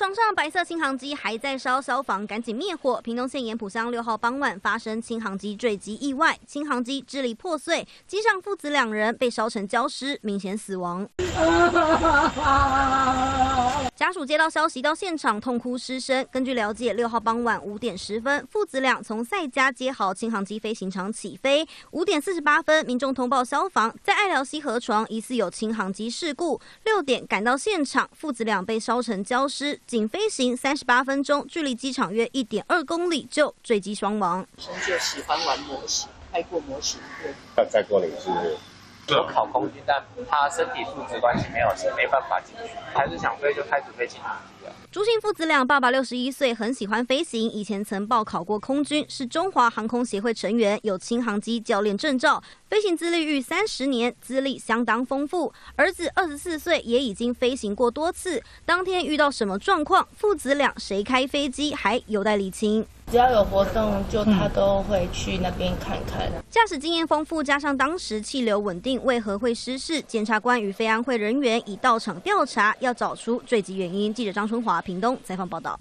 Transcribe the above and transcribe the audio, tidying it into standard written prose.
床上白色轻航机还在烧，消防赶紧灭火。屏东县盐埔乡6号傍晚发生轻航机坠机意外，轻航机支离破碎，机上父子两人被烧成焦尸，明显死亡。家属接到消息到现场痛哭失声。根据了解，6号傍晚5点10分，父子俩从赛家接好轻航机飞行场起飞。5点48分，民众通报消防，在爱寮溪河床疑似有轻航机事故。6点赶到现场，父子俩被烧成焦尸。 仅飞行38分钟，距离机场约1.2公里就坠机双亡。从小喜欢玩模型，开过模型店。要再过领是有考空军，但他身体素质关系没有，是没办法进去。还是想飞就开始飞进去了。朱姓父子俩，爸爸61岁，很喜欢飞行，以前曾报考过空军，是中华航空协会成员，有轻航机教练证照。 飞行资历逾30年，资历相当丰富。儿子24岁，也已经飞行过多次。当天遇到什么状况，父子俩谁开飞机还有待理清。只要有活动，就他都会去那边看看。驾驶经验丰富，加上当时气流稳定，为何会失事？检察官与飞安会人员已到场调查，要找出坠机原因。记者张春华，屏东采访报道。